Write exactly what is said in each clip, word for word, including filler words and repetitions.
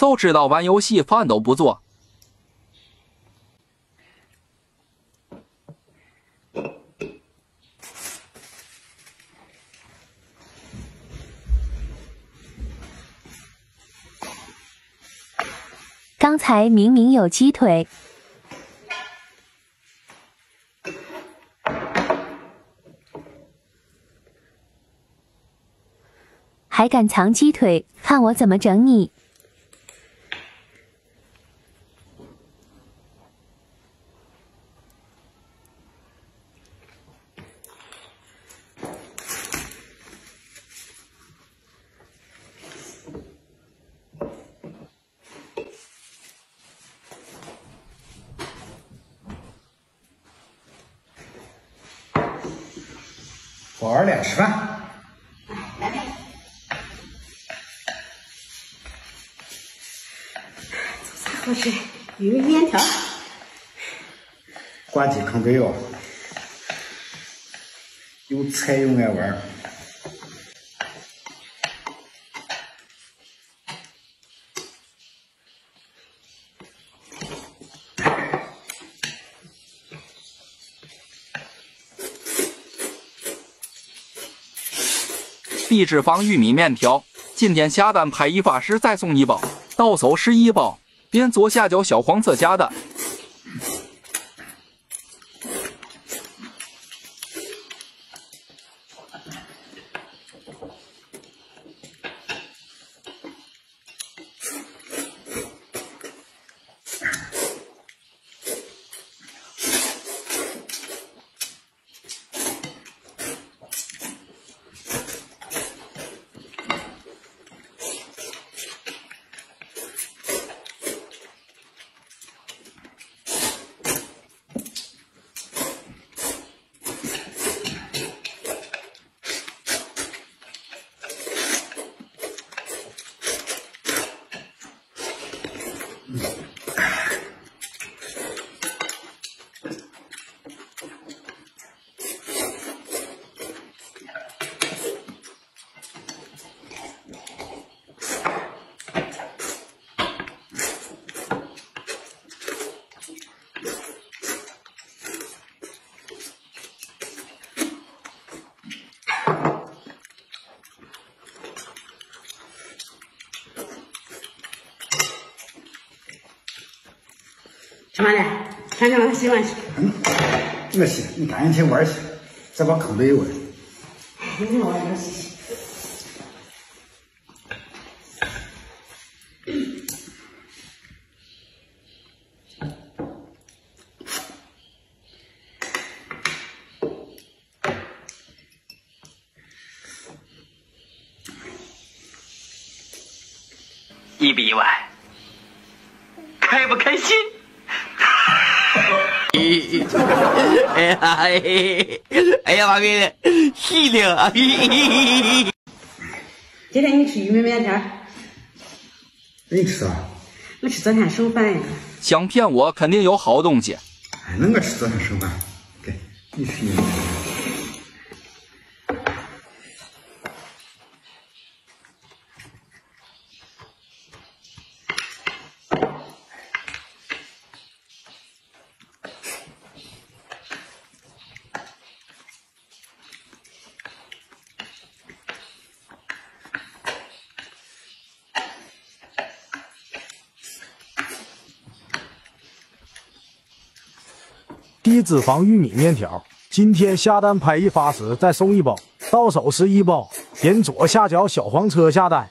邹知道玩游戏饭都不做。刚才明明有鸡腿。 还敢藏鸡腿，看我怎么整你！我儿俩吃饭。 不是鱼面条，瓜子啃着哟，又菜又爱玩。地质坊玉米面条，今天下单拍一法师再送一包，到手是一包。 边左下角小黄色加的，吃完了，看看我洗碗去。嗯，这是你赶紧去玩去，这把坑对我。你玩儿去。意不意外？开不开心？ 哎呀，哎呀，妈咪，细的啊！今天你吃玉米面条？没吃啊？我吃昨天剩饭呀。想骗我，肯定有好东西。哎，那我吃昨天剩饭，给你吃玉米面条。 地质坊玉米面条，今天下单拍一发时再送一包，到手是一包。点左下角小黄车下单。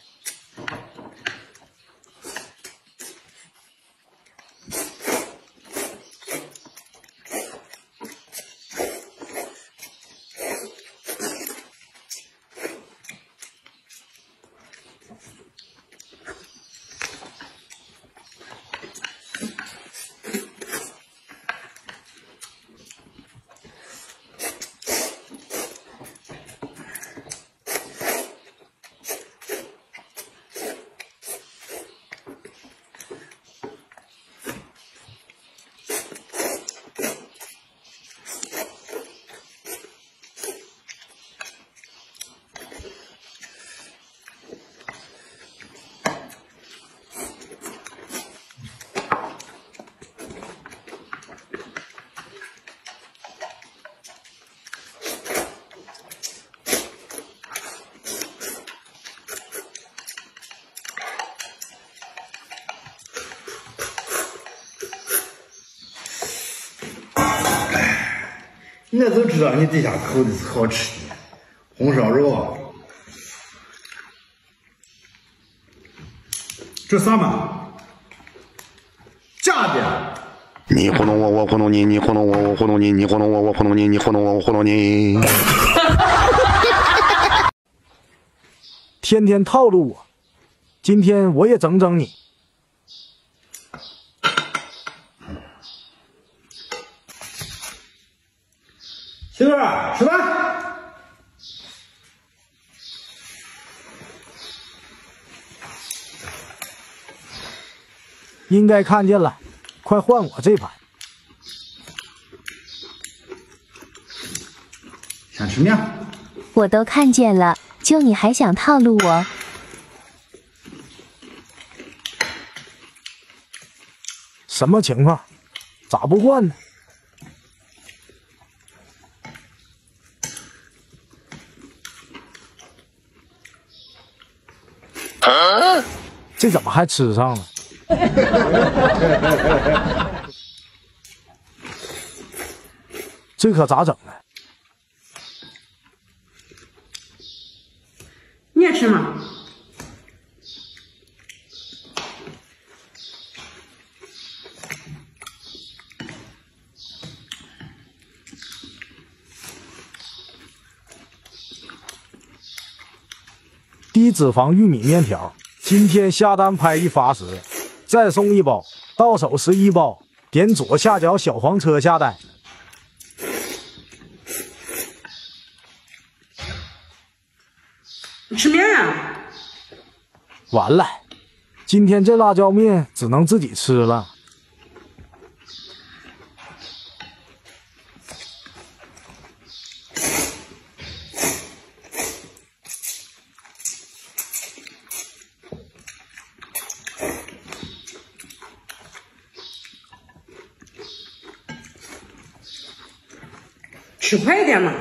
那都知道你地下口的好吃的红烧肉。这啥嘛？假的。 你糊弄我，我糊弄你；你糊弄我，我糊弄你；你糊弄我，我糊弄你；你糊弄我，我糊弄你。天天套路我，今天我也整整你。媳妇儿，吃饭。应该看见了。 快换我这盘，想吃面？我都看见了，就你还想套路我？什么情况？咋不换呢？啊、这怎么还吃上了？ 这可咋整呢？你也吃吗？低脂肪玉米面条，今天下单拍一发十。 再送一包，到手十一包。点左下角小黄车下单。吃面啊！完了，今天这辣椒面只能自己吃了。吃快点嘛！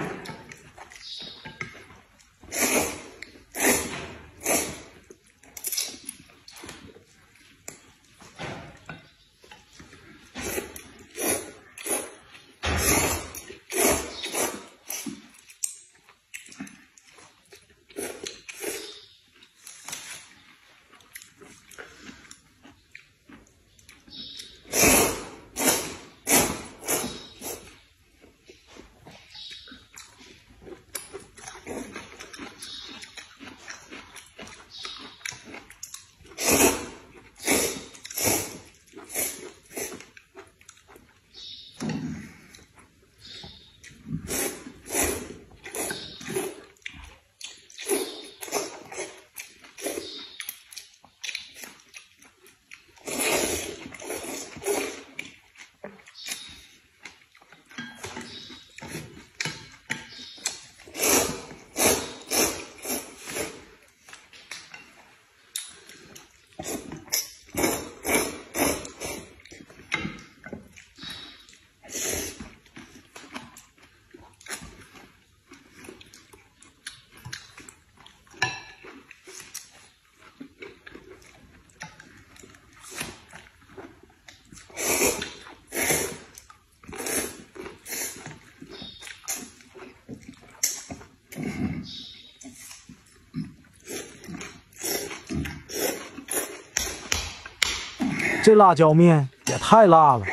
这辣椒面也太辣了。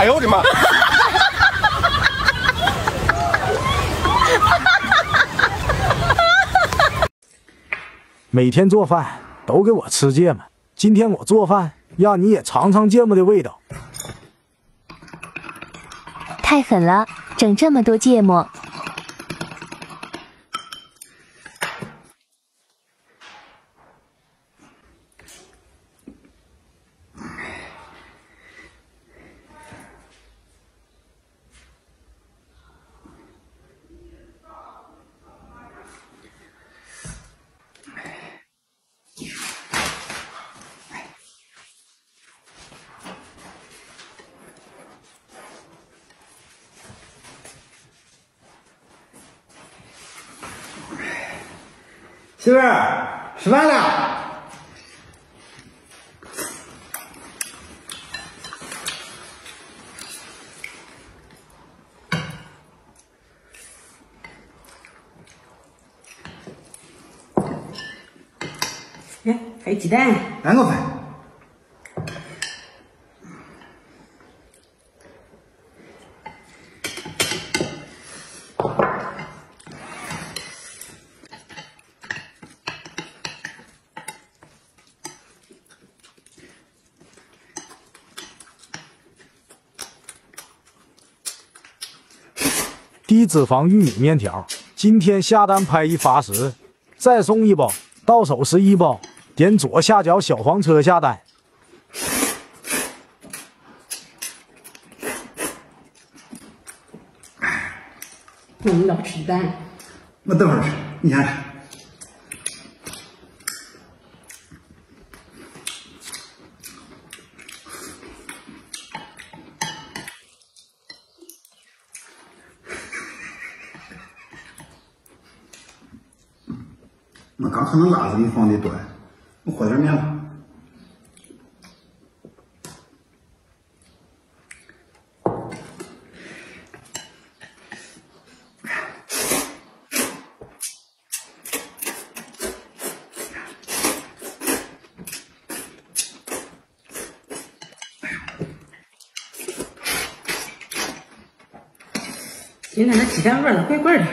哎呦我的妈！每天做饭都给我吃芥末，今天我做饭让你也尝尝芥末的味道。太狠了，整这么多芥末。媳妇儿，吃饭了。呀，还有鸡蛋，两个粉。 低脂肪玉米面条，今天下单拍一发十，再送一包，到手十一包。点左下角小黄车下单。不能老吃蛋。我等会儿吃，你先吃。我刚才那辣子给你放的多，我和点面吧。现在那鸡蛋味儿怪怪的。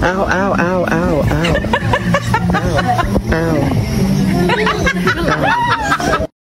Ow, ow, ow, ow, ow, ow, ow.